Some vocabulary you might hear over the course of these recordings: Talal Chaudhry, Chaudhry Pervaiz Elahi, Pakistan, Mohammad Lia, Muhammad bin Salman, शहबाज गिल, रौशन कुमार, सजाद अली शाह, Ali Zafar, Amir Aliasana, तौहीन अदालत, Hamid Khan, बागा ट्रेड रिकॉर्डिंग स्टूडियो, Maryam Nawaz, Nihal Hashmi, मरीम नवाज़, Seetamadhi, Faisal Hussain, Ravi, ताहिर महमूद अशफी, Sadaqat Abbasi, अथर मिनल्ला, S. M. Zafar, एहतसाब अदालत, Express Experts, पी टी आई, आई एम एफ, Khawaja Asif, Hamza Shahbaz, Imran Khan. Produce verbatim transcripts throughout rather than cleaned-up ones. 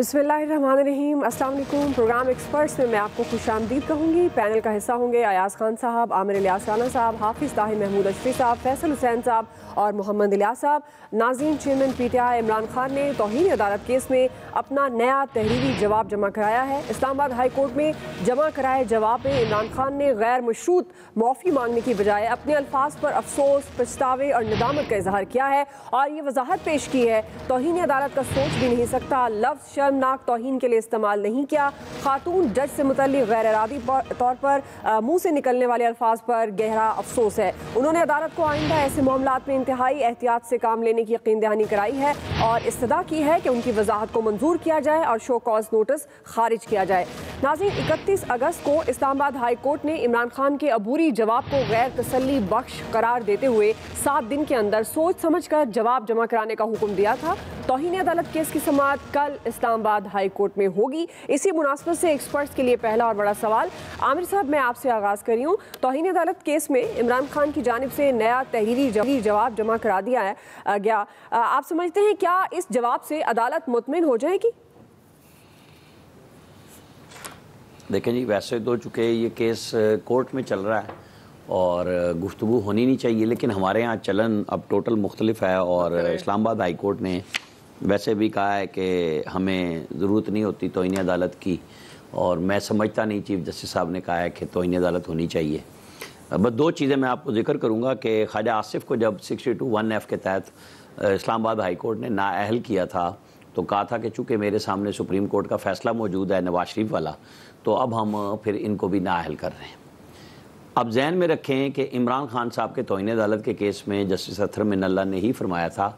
बिस्मिल्लाहिर्रहमानिर्रहीम। अस्सलाम वालेकुम। प्रोग्राम एक्सपर्ट्स में मैं आपको खुश आमदीद कहूँगी। पैनल का हिस्सा होंगे अयाज़ खान साहब, आमिर अलियासाना साहब, हाफिज़ ताहिर महमूद अशफी साहब, फैसल हुसैन साहब और मोहम्मद लिया साहब। नाज़रीन, chairman पी टी आई Imran Khan ने तौहीन अदालत केस में अपना नया तहरीरी जवाब जमा कराया है। इस्लामाबाद हाई कोर्ट में जमा कराए जवाब में इमरान खान ने गैर मशरूत मुआफ़ी मांगने की बजाय अपने अल्फाज पर अफसोस, पछतावे और नदामत का इजहार किया है और ये वजाहत पेश की है, तौहीन अदालत का सोच भी नहीं सकता लफ्ज़ शर्मनाक तौहीन के लिए इस्तेमाल नहीं किया। खातून जज से मुतल्लिक़ गैर इरादी तौर पर मुँह से निकलने वाले अल्फाज पर गहरा अफसोस है। उन्होंने अदालत को आइंदा ऐसे मामलात में इंतहाई एहतियात से काम लेने की यकीन दहानी कराई है और इस्तदा की है कि उनकी वजाहत को मंजूर किया जाए और शो कॉज नोटिस खारिज किया जाए। नाज़रीन, इकतीस अगस्त को इस्लामाबाद हाई कोर्ट ने इमरान खान के अबूरी जवाब को गैर तसल्ली बख्श करार देते हुए सात दिन के अंदर सोच समझ कर जवाब जमा कराने का हुक्म दिया था। तौहीन अदालत केस की समाअत कल इस्लामाबाद हाई कोर्ट में होगी। इसी मुनासबत से एक्सपर्ट्स के लिए पहला और बड़ा सवाल, आमिर साहब मैं आपसे आगाज़ करी हूँ। तौहीन अदालत केस में इमरान खान की जानिब से नया तहरीरी जवाब जमा करा दिया है गया, आप समझते हैं क्या इस जवाब से अदालत मुतमिन हो जाएगी? देखें जी, वैसे तो चूँकि ये केस कोर्ट में चल रहा है और गुफ्तगू होनी नहीं चाहिए, लेकिन हमारे यहाँ चलन अब टोटल मुख्तलिफ है और इस्लामाबाद हाई कोर्ट ने वैसे भी कहा है कि हमें ज़रूरत नहीं होती तौहीन अदालत की और मैं समझता नहीं चीफ जस्टिस साहब ने कहा है कि तौहीन अदालत होनी चाहिए। बस दो चीज़ें मैं आपको जिक्र करूँगा कि ख्वाजा आसिफ को जब सिक्सटी टू वन एफ़ के तहत इस्लामाबाद हाई कोर्ट ने नाअहल किया था तो कहा था कि चूँकि मेरे सामने सुप्रीम कोर्ट का फ़ैसला मौजूद है नवाज शरीफ वाला, तो अब हम फिर इनको भी नाअहल कर रहे हैं। अब जहन में रखें कि इमरान खान साहब के तौहीन अदालत के केस में जस्टिस अथर मिनल्ला ने ही फरमाया था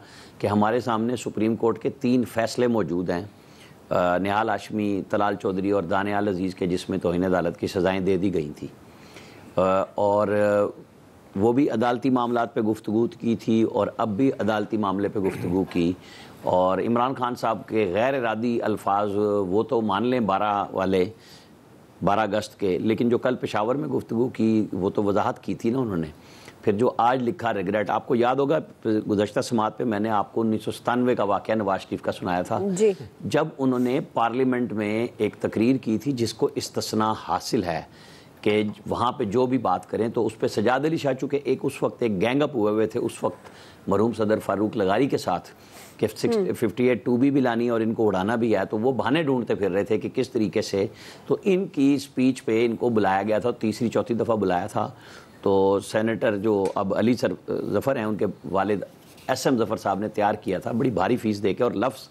कि हमारे सामने सुप्रीम कोर्ट के तीन फ़ैसले मौजूद हैं, निहाल हाशमी, तलाल चौधरी और दानियाल अजीज़ के, जिसमें तौहीन अदालत की सज़ाएँ दे दी गई थी और वो भी अदालती मामलों पे गुफ्तगू की थी और अब भी अदालती मामले पे गुफ्तगू की। और इमरान खान साहब के गैर इरादी अल्फाज वो तो मान लें बारह वाले बारह अगस्त के, लेकिन जो कल पेशावर में गुफ्तगू की वो तो वजाहत की थी ना उन्होंने। फिर जो आज लिखा रिग्रेट, आपको याद होगा गुज़श्ता समात पे मैंने आपको उन्नीस सौ सतानवे का वाक़या नवाज शरीफ का सुनाया था जी। जब उन्होंने पार्लियामेंट में एक तकरीर की थी जिसको इस्तिस्ना हासिल है कि वहाँ पे जो भी बात करें, तो उस पर सजाद अली शाह चूँकि एक उस वक्त एक गैंगअप हुए हुए थे उस वक्त मरहूम सदर फारूक लगारी के साथ कि फिफ्टी एट टू बी भी लानी और इनको उड़ाना भी है, तो वो बहाने ढूंढते फिर रहे थे कि किस तरीके से, तो इनकी स्पीच पे इनको बुलाया गया था, तीसरी चौथी दफ़ा बुलाया था। तो सेनेटर जो अब अली सर ज़फ़र हैं उनके वालिद एस एम ज़फ़र साहब ने तैयार किया था, बड़ी भारी फीस दे के, और लफ्ज़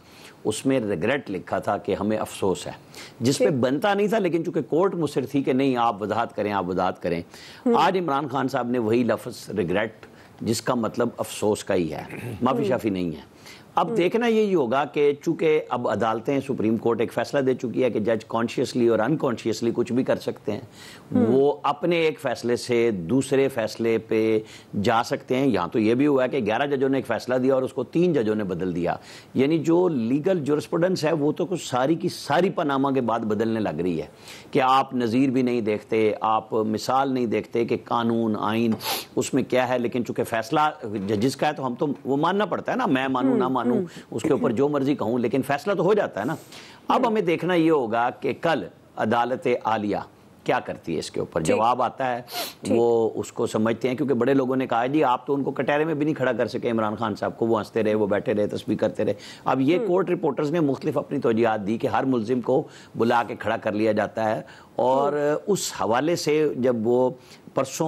उसमें रिग्रेट लिखा था कि हमें अफसोस है, जिस पे बनता नहीं था, लेकिन चूंकि कोर्ट मुसर थी कि नहीं आप वजाहत करें आप वजाहत करें। आज इमरान खान साहब ने वही लफ्ज़ रिग्रेट, जिसका मतलब अफसोस का ही है, माफ़ी शाफ़ी नहीं है। अब देखना यही होगा कि चूँकि अब अदालतें सुप्रीम कोर्ट एक फ़ैसला दे चुकी है कि जज कॉन्शियसली और अनकॉन्शियसली कुछ भी कर सकते हैं, वो अपने एक फ़ैसले से दूसरे फ़ैसले पे जा सकते हैं। यहाँ तो ये भी हुआ है कि ग्यारह जजों ने एक फ़ैसला दिया और उसको तीन जजों ने बदल दिया, यानी जो लीगल जूरिस्प्रूडेंस है वो तो कुछ सारी की सारी पनामा के बाद बदलने लग रही है कि आप नज़ीर भी नहीं देखते, आप मिसाल नहीं देखते कि कानून आइन उसमें क्या है, लेकिन चूँकि फ़ैसला जजिस का है तो हम तो वो मानना पड़ता है ना, मैं मानूँ ना मानूं उसके ऊपर जो मर्जी कहूं, लेकिन फैसला तो हो जाता है ना। अब हमें देखना ये होगा कि कल अदालत आलिया क्या करती है इसके ऊपर, जवाब आता है वो उसको समझते हैं, क्योंकि बड़े लोगों ने कहा जी आप तो उनको कटहरे में भी नहीं खड़ा कर सके इमरान खान साहब को, वो हंसते रहे, वो बैठे रहे, तस्बीह करते रहे। अब ये कोर्ट रिपोर्टर्स ने मुख्तलिफ अपनी तोजीहात दी कि हर मुलजिम को बुला के खड़ा कर लिया जाता है और उस हवाले से जब वो परसों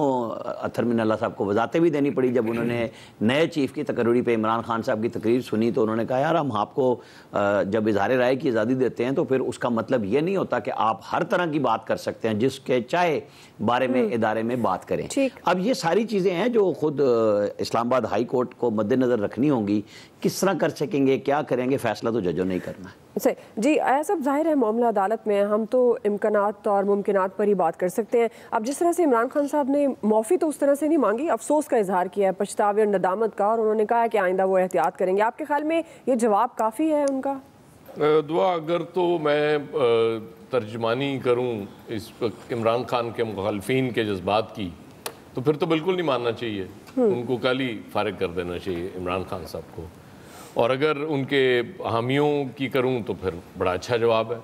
अथर मिनल्ला साहब को वजाहतें भी देनी पड़ी, जब उन्होंने नए चीफ की तकरीर पे इमरान खान साहब की तकरीर सुनी तो उन्होंने कहा यार हम आपको जब इजहार राय की आज़ादी देते हैं तो फिर उसका मतलब ये नहीं होता कि आप हर तरह की बात कर सकते हैं, जिसके चाहे बारे में इदारे में बात करें। अब ये सारी चीज़ें हैं जो खुद इस्लामाबाद हाई कोर्ट को मद्देनज़र रखनी होंगी, किस तरह कर सकेंगे क्या करेंगे, फैसला तो जजों ने करना है। सही जी, ऐसा जाहिर है मामला अदालत में हम तो इम्कानात और मुमकिनात पर ही बात कर सकते हैं। अब जिस तरह से इमरान खान साहब ने माफ़ी तो उस तरह से नहीं मांगी, अफसोस का इजहार किया है, पछतावे और नदामत का, और उन्होंने कहा है कि आइंदा वो एहतियात करेंगे। आपके ख्याल में ये जवाब काफ़ी है उनका? दुआ अगर तो मैं तर्जमानी करूँ इस इमरान खान के मुखालफीन के जज्बात की, तो फिर तो बिल्कुल नहीं मानना चाहिए, उनको कल ही फारिग कर देना चाहिए इमरान खान साहब को। और अगर उनके हामियों की करूं तो फिर बड़ा अच्छा जवाब है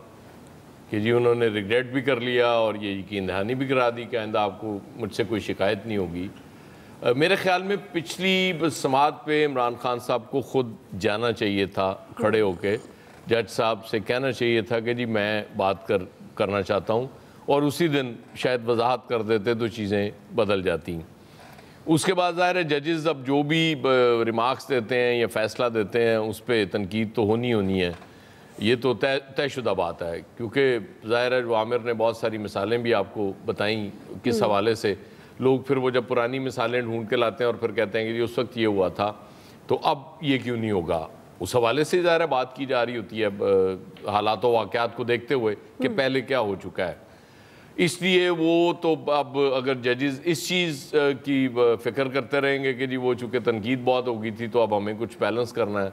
कि जी उन्होंने रिग्रेट भी कर लिया और ये यकीन दहानी भी करा दी कि आइंदा आपको मुझसे कोई शिकायत नहीं होगी। मेरे ख्याल में पिछली समात पे इमरान खान साहब को खुद जाना चाहिए था, खड़े होके जज साहब से कहना चाहिए था कि जी मैं बात कर करना चाहता हूँ, और उसी दिन शायद वजाहत कर देते तो चीज़ें बदल जाती। उसके बाद ज़ाहिर है जजेस अब जो भी रिमार्क्स देते हैं या फ़ैसला देते हैं उस पर तनकीद तो होनी होनी है, ये तो तय तयशुदा बात है, क्योंकि ज़ाहिर है आमिर ने बहुत सारी मिसालें भी आपको बताई किस हवाले से लोग फिर वो जब पुरानी मिसालें ढूंढ के लाते हैं और फिर कहते हैं कि उस वक्त ये हुआ था तो अब ये क्यों नहीं होगा, उस हवाले से ज़ाहिर है बात की जा रही होती है हालात व वाक़यात को देखते हुए कि पहले क्या हो चुका है। इसलिए वो तो अब अगर जजेस इस चीज़ की फ़िक्र करते रहेंगे कि जी वो चूँकि तनकीद बहुत हो गई थी तो अब हमें कुछ बैलेंस करना है,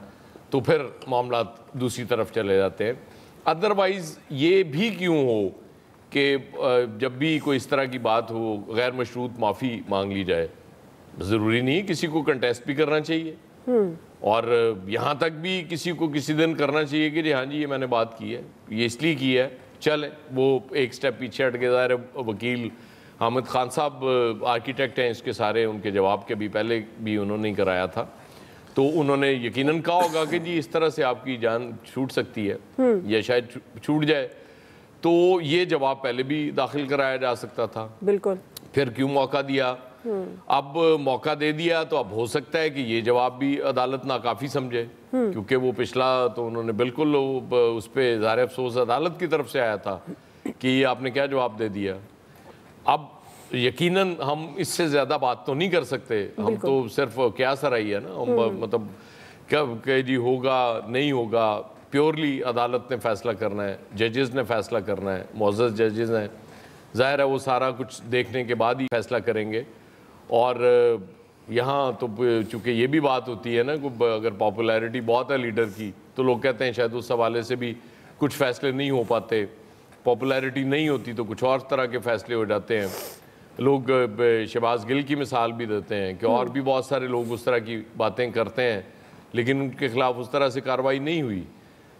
तो फिर मामला दूसरी तरफ चले जाते हैं। अदरवाइज़ ये भी क्यों हो कि जब भी कोई इस तरह की बात हो गैर मशरूत माफ़ी मांग ली जाए, ज़रूरी नहीं, किसी को कंटेस्ट भी करना चाहिए और यहाँ तक भी किसी को किसी दिन करना चाहिए कि जी हाँ जी ये मैंने बात की है, ये इसलिए की है, चल वो एक स्टेप पीछे हट के। ज़ाहिर वकील हामिद खान साहब आर्किटेक्ट हैं इसके सारे, उनके जवाब के भी पहले भी उन्होंने ही कराया था, तो उन्होंने यकीनन कहा होगा कि जी इस तरह से आपकी जान छूट सकती है या शायद छूट जाए, तो ये जवाब पहले भी दाखिल कराया जा सकता था। बिल्कुल, फिर क्यों मौका दिया? अब मौका दे दिया तो अब हो सकता है कि ये जवाब भी अदालत नाकाफी समझे, क्योंकि वो पिछला तो उन्होंने बिल्कुल उस पर ज़ाहिर अफसोस अदालत की तरफ से आया था कि ये आपने क्या जवाब दे दिया। अब यकीनन हम इससे ज़्यादा बात तो नहीं कर सकते, हम तो सिर्फ क्या सराही है ना, हम मतलब कब कह जी होगा नहीं होगा, प्योरली अदालत ने फ़ैसला करना है, जजेस ने फ़ैसला करना है, मोअज़्ज़ज़ जजेस हैं, ज़ाहिर है वो सारा कुछ देखने के बाद ही फैसला करेंगे। और यहाँ तो चूँकि ये भी बात होती है ना कि अगर पॉपुलैरिटी बहुत है लीडर की तो लोग कहते हैं शायद उस हवाले से भी कुछ फ़ैसले नहीं हो पाते, पॉपुलैरिटी नहीं होती तो कुछ और तरह के फ़ैसले हो जाते हैं। लोग शहबाज गिल की मिसाल भी देते हैं कि और भी बहुत सारे लोग उस तरह की बातें करते हैं लेकिन उनके खिलाफ उस तरह से कार्रवाई नहीं हुई।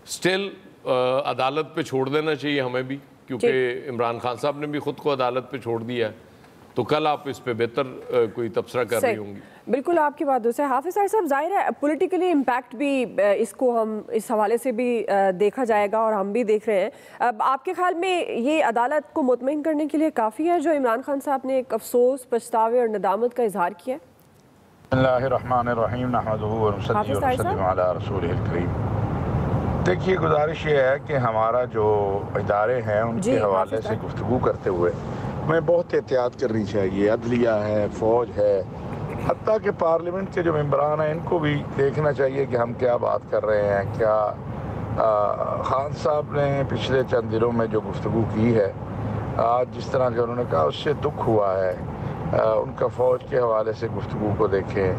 स्टिल अदालत पे छोड़ देना चाहिए हमें भी, क्योंकि इमरान खान साहब ने भी ख़ुद को अदालत पे छोड़ दिया है, तो कल आप इस पे बेहतर कोई तबसरा कर रही होंगी। बिल्कुल आपकी बातों से हाफिज साहब, जाहिर है पॉलिटिकली इम्पैक्ट भी इसको हम इस हवाले से भी देखा जाएगा और हम भी देख रहे हैं। अब आपके ख्याल में ये अदालत को मुतमईन करने के लिए काफ़ी है जो इमरान खान साहब ने एक अफसोस, पछतावे और नदामत का इजहार किया है? देखिए गुजारिश ये है कि हमारा जो इदारे हैं उनके हवाले से गुफ्तगू करते हुए हमें बहुत एहतियात करनी चाहिए। अदलिया है, फ़ौज है, हत्ता कि पार्लियामेंट के जो मेम्बरान हैं इनको भी देखना चाहिए कि हम क्या बात कर रहे हैं। क्या आ, खान साहब ने पिछले चंद दिनों में जो गुफ्तगू की है, आज जिस तरह के उन्होंने कहा उससे दुख हुआ है। आ, उनका फ़ौज के हवाले से गुफ्तगू को देखें,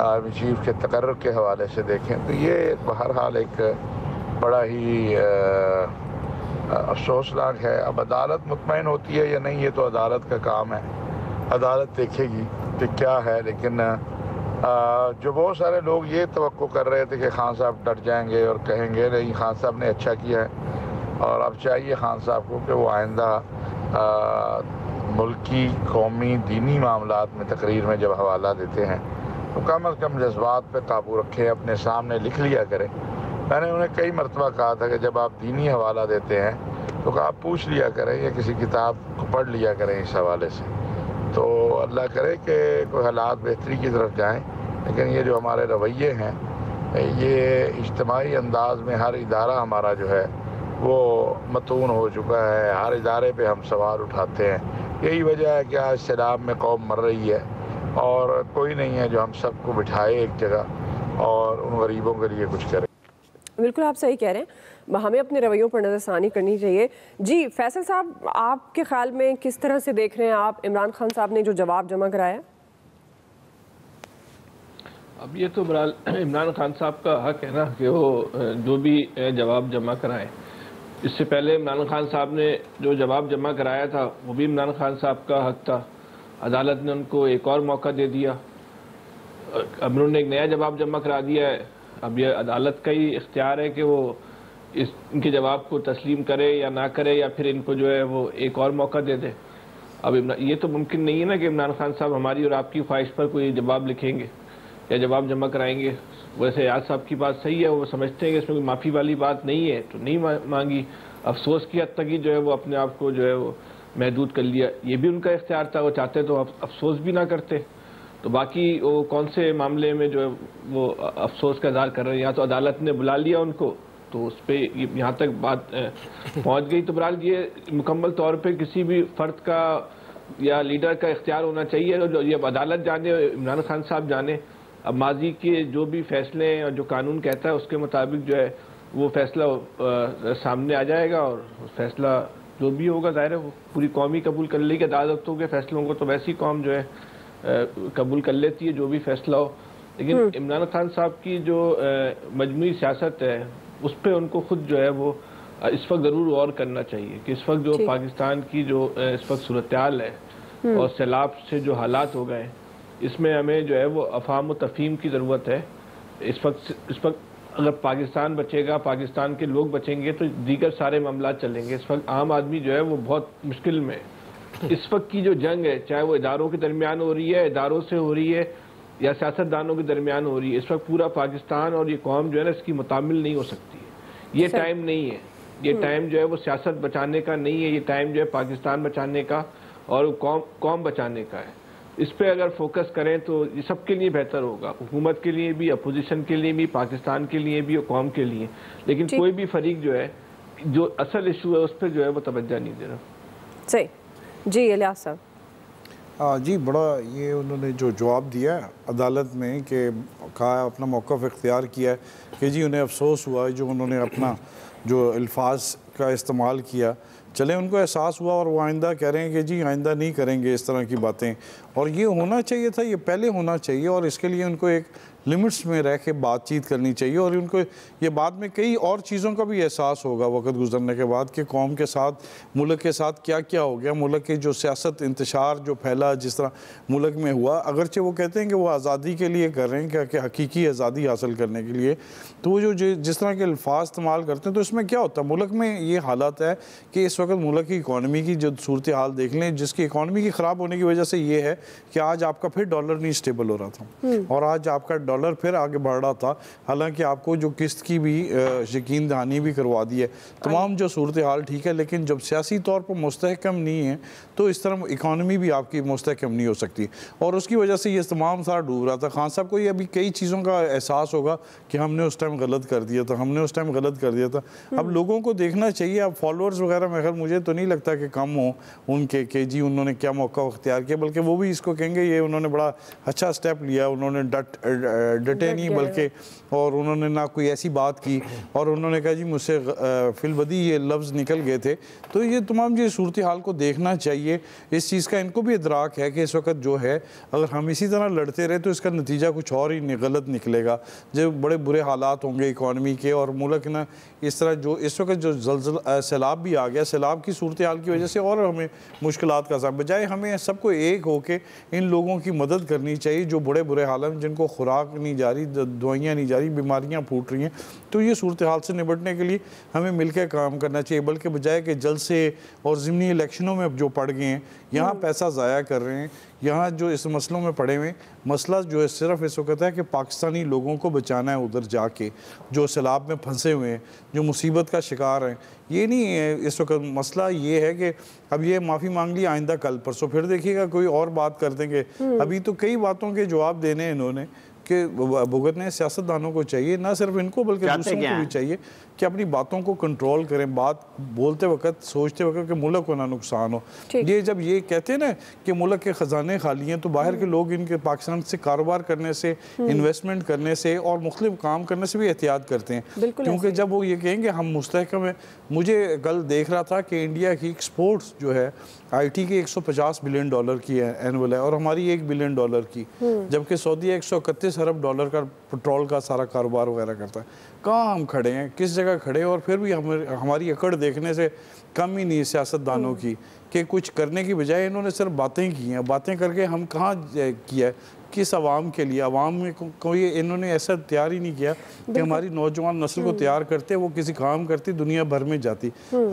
आर्मी चीफ के तकर्र के हवाले से देखें, तो ये बहरहाल एक बड़ा ही अफसोसनाक है। अब अदालत मुतमईन होती है या नहीं, ये तो अदालत का काम है, अदालत देखेगी कि क्या है। लेकिन आ, जो बहुत सारे लोग ये तवक्को कर रहे थे कि खान साहब डट जाएंगे और कहेंगे नहीं खान साहब ने अच्छा किया है, और अब चाहिए खान साहब को कि वो आइंदा मुल्की, कौमी, दीनी मामलात में तकरीर में जब हवाला देते हैं तो कम अज़ कम जज्बात पर काबू रखें, अपने सामने लिख लिया करें। मैंने उन्हें कई मरतबा कहा था कि जब आप दीनी हवाला देते हैं तो आप पूछ लिया करें या किसी किताब को पढ़ लिया करें इस हवाले से, तो अल्लाह करे कि कोई हालात बेहतरी की तरफ जाएं। लेकिन ये जो हमारे रवैये हैं, ये इज्तमाही अंदाज में हर इदारा हमारा जो है वो मतून हो चुका है, हर इदारे पे हम सवाल उठाते हैं। यही वजह है कि आज सैलाब में कौम मर रही है और कोई नहीं है जो हम सबको बिठाए एक जगह और उन गरीबों के लिए कुछ करे। बिल्कुल आप सही कह रहे हैं, हमें अपने रवैयों पर नज़रसानी करनी चाहिए। जी फैसल साहब, आपके ख्याल में किस तरह से देख रहे हैं आप इमरान खान साहब ने जो जवाब जमा कराया? अब ये तो बहरहाल इमरान खान साहब का हक है ना कि वो जो भी जवाब जमा कराएं। इससे पहले इमरान खान साहब ने जो जवाब जमा कराया था वो भी इमरान खान साहब का हक था, अदालत ने उनको एक और मौका दे दिया, अब उन्होंने एक नया जवाब जमा करा दिया है। अब यह अदालत का ही इख्तियार है कि वो इस इनके जवाब को तस्लीम करे या ना करे या फिर इनको जो है वो एक और मौका दे दे। अब ये तो मुमकिन नहीं है ना कि इमरान खान साहब हमारी और आपकी ख्वाहिश पर कोई जवाब लिखेंगे या जवाब जमा कराएंगे। वैसे याद साहब की बात सही है, वो समझते हैं कि इसमें कोई माफ़ी वाली बात नहीं है तो नहीं मांगी, अफसोस की हद तक ही जो है वो अपने आप को जो है वो महदूद कर लिया। ये भी उनका इख्तियार था, वो चाहते तो अफसोस भी ना करते। तो बाकी वो कौन से मामले में जो है वो अफसोस का इजहार कर रहे हैं, या तो अदालत ने बुला लिया उनको तो उस पर यहाँ तक बात पहुँच गई। तो बहरहाल ये मुकम्मल तौर पर किसी भी फर्द का या लीडर का इख्तियार होना चाहिए, जो ये अदालत जाने इमरान खान साहब जाने। अब माजी के जो भी फैसले हैं और जो कानून कहता है उसके मुताबिक जो है वो फैसला सामने आ जाएगा और फैसला जो भी होगा ज़ाहिर है वो पूरी कौम ही कबूल कर लेगी। अदालतों के फैसलों को तो वैसी कौम जो है कबूल कर लेती है जो भी फैसला हो, लेकिन इमरान खान साहब की जो मजमूई सियासत है उस पर उनको खुद जो है वो इस वक्त ज़रूर गौर करना चाहिए कि इस वक्त जो पाकिस्तान की जो इस वक्त सूरत-ए-हाल है और सैलाब से जो हालात हो गए इसमें हमें जो है वो अफाम व तफहीम की ज़रूरत है। इस वक्त इस वक्त अगर पाकिस्तान बचेगा, पाकिस्तान के लोग बचेंगे तो दीगर सारे मामला चलेंगे। इस वक्त आम आदमी जो है वो बहुत मुश्किल में है। इस वक्त की जो जंग है चाहे वो इदारों के दरमियान हो रही है, इदारों से हो रही है या सियासतदानों के दरमियान हो रही है, इस वक्त पूरा पाकिस्तान और ये कौम जो है ना इसकी मुतामिल नहीं हो सकती। ये टाइम नहीं है, ये टाइम जो है वो सियासत बचाने का नहीं है, ये टाइम जो है पाकिस्तान बचाने का और कौम कौम बचाने का है। इस पर अगर फोकस करें तो ये सब के लिए बेहतर होगा, हुकूमत के लिए भी, अपोजिशन के लिए भी, पाकिस्तान के लिए भी और कौम के लिए। लेकिन कोई भी फरीक जो है जो असल इशू है उस पर जो है वो तवज्जो नहीं दे रहा। सही जी इलियास साहब। हाँ जी, बड़ा ये उन्होंने जो जवाब दिया अदालत में कि कहा अपना मौक़िफ़ इख्तियार किया कि जी उन्हें अफसोस हुआ जो उन्होंने अपना जो अल्फाज का इस्तेमाल किया। चले उनको एहसास हुआ और वो आइंदा कह रहे हैं कि जी आइंदा नहीं करेंगे इस तरह की बातें, और ये होना चाहिए था, ये पहले होना चाहिए और इसके लिए उनको एक लिमिट्स में रह के बातचीत करनी चाहिए। और उनको ये बाद में कई और चीज़ों का भी एहसास होगा वक्त गुजरने के बाद कि कौम के साथ, मुल्क के साथ क्या क्या हो गया, मुल्क के जो सियासत इंतशार जो फैला जिस तरह मुल्क में हुआ। अगरचे वो कहते हैं कि वो आज़ादी के लिए कर रहे हैं क्या कि हकीकी आज़ादी हासिल करने के लिए, तो वो जो जिस तरह के अल्फाज इस्तेमाल करते हैं तो इसमें क्या होता है। मुल्क में ये हालत है कि इस वक्त मुल्क की इकॉनमी की जो सूरत हाल देख लें, जिसकी इकॉनमी की ख़राब होने की वजह से ये है कि आज आपका फिर डॉलर नहीं स्टेबल हो रहा था और आज आपका डॉलर फिर आगे बढ़ रहा था, हालांकि आपको जो किस्त की भी यकीन दहानी भी करवा दी है, तमाम जो सूरत हाल ठीक है, लेकिन जब सियासी तौर पर मुस्तहकम नहीं है तो इस तरह इकॉनमी भी आपकी मुस्तहकम नहीं हो सकती और उसकी वजह से ये तमाम सारा डूब रहा था। खान साहब को ये अभी कई चीज़ों का एहसास होगा कि हमने उस टाइम गलत कर दिया था, हमने उस टाइम गलत कर दिया था। अब लोगों को देखना चाहिए, अब फॉलोअर्स वगैरह में खैर मुझे तो नहीं लगता कि कम हो उनके के जी उन्होंने क्या मौका इख्तियार किया, बल्कि वो भी इसको कहेंगे ये उन्होंने बड़ा अच्छा स्टेप लिया, उन्होंने डट डटे नहीं बल्कि और उन्होंने ना कोई ऐसी बात की और उन्होंने कहा जी मुझसे फिलबदी ये लफ्ज़ निकल गए थे। तो ये तमाम जी सूरत हाल को देखना चाहिए, इस चीज़ का इनको भी इदराक है कि इस वक्त जो है अगर हम इसी तरह लड़ते रहे तो इसका नतीजा कुछ और ही गलत निकलेगा, जब बड़े बुरे हालात होंगे इकॉनमी के और मुल्क ना इस तरह जो इस वक्त जो जलजला सैलाब भी आ गया, सैलाब की सूरत हाल की वजह से और हमें मुश्किल का सामना। बजाय हमें सबको एक होकर इन लोगों की मदद करनी चाहिए जो बड़े बुरे हालात, जिनको खुराक नहीं जा रही, दवाइयाँ नहीं जा रही, बीमारियाँ फूट रही हैं। तो ये सूरत हाल से निपटने के लिए हमें मिलकर काम करना चाहिए, बल्कि बजाय के जलसे और ज़िमनी इलेक्शनों में जो पड़ गए हैं, यहाँ पैसा ज़ाया कर रहे हैं, यहाँ जो इस मसलों में पड़े हुए, मसला जो है सिर्फ इस वक्त है कि पाकिस्तानी लोगों को बचाना है उधर जाके, जो सैलाब में फंसे हुए हैं, जो मुसीबत का शिकार हैं। ये नहीं है इस वक्त मसला, ये है कि अब ये माफ़ी मांग ली, आइंदा कल परसों फिर देखिएगा कोई और बात कर देंगे। अभी तो कई बातों के जवाब देने इन्होंने कि भुगतने सियासतदानों को चाहिए, ना सिर्फ इनको बल्कि दूसरों को भी चाहिए कि अपनी बातों को कंट्रोल करें, बात बोलते वक्त सोचते वक्त कि मुल्क को ना नुकसान हो। ये जब ये कहते हैं ना कि मुल्क के ख़जाने खाली हैं तो बाहर के लोग इनके पाकिस्तान से कारोबार करने से, इन्वेस्टमेंट करने से और मुख्तलिफ काम करने से भी एहतियात करते हैं, क्योंकि जब वो ये कहेंगे हम मुस्तहकम हैं। मुझे कल देख रहा था कि इंडिया की एक्सपोर्ट्स जो है आई टी की एक सौ पचास बिलियन डॉलर की एनअल है और हमारी एक बिलियन डॉलर की, जबकि सऊदी एक सौ इकतीस अरब डॉलर का पेट्रोल का सारा कारोबार वगैरह करता है। कहाँ हम खड़े हैं, किस जगह खड़े हैं, और फिर भी हम हमारी अकड़ देखने से कम ही नहीं है सियासतदानों की कि कुछ करने की बजाय इन्होंने सिर्फ बातें की हैं। बातें करके हम कहाँ किया है, किस आवाम के लिए, आवाम में को, कोई इन्होंने ऐसा तैयार ही नहीं किया कि हमारी नौजवान नस्ल को तैयार करते वो किसी काम करती दुनिया भर में जाती।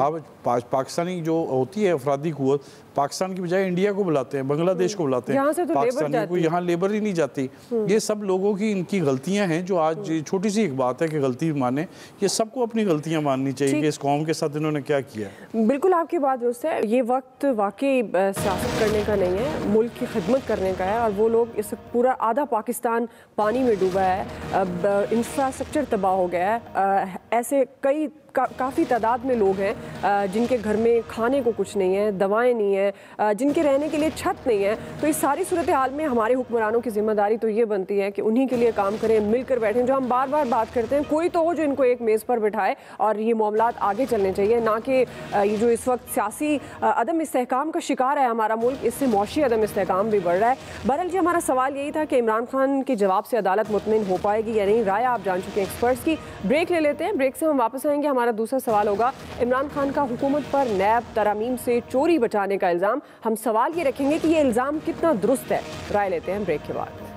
आप पा, पाकिस्तानी जो होती है अफराधी कुव्वत, पाकिस्तान की बजाय इंडिया को बुलाते हैं, बांग्लादेश को बुलाते हैं, तो पाकिस्तानियों को यहाँ लेबर ही नहीं जाती। ये सब लोगों की इनकी गलतियाँ हैं जो आज छोटी सी एक बात है कि गलती माने, ये सबको अपनी गलतियाँ माननी चाहिए कि इस कौम के साथ इन्होंने क्या किया। बिल्कुल आपकी बात दुरुस्त है, ये वक्त वाकई सियासत करने का नहीं है, मुल्क की खिदमत करने का है। और वो लोग इस पूरा आधा पाकिस्तान पानी में डूबा है, अब इंफ्रास्ट्रक्चर तबाह हो गया है, ऐसे कई का, काफ़ी तादाद में लोग हैं जिनके घर में खाने को कुछ नहीं है, दवाएं नहीं हैं, जिनके रहने के लिए छत नहीं है। तो इस सारी सूरत हाल में हमारे हुक्मरानों की जिम्मेदारी तो ये बनती है कि उन्हीं के लिए काम करें, मिलकर बैठें, जो हम बार बार बात करते हैं कोई तो हो जो इनको एक मेज़ पर बिठाए और ये मामलात आगे चलने चाहिए, ना कि ये जो इस वक्त सियासी अदम इस्तेहकाम का शिकार है हमारा मुल्क, इससे मौशी अदम इस्तेहकाम भी बढ़ रहा है। बहरहाल जी हमारा सवाल यही था कि इमरान खान के जवाब से अदालत मुतमिन हो पाएगी या नहीं, राय आप जान चुके हैं एक्सपर्ट्स की। ब्रेक ले लेते हैं, ब्रेक से हम वापस आएंगे, हमारा दूसरा सवाल होगा इमरान खान का हुकूमत पर नैब तरामीम से चोरी बचाने का इल्ज़ाम। हम सवाल ये रखेंगे कि ये इल्ज़ाम कितना दुरुस्त है, राय लेते हैं ब्रेक के बाद।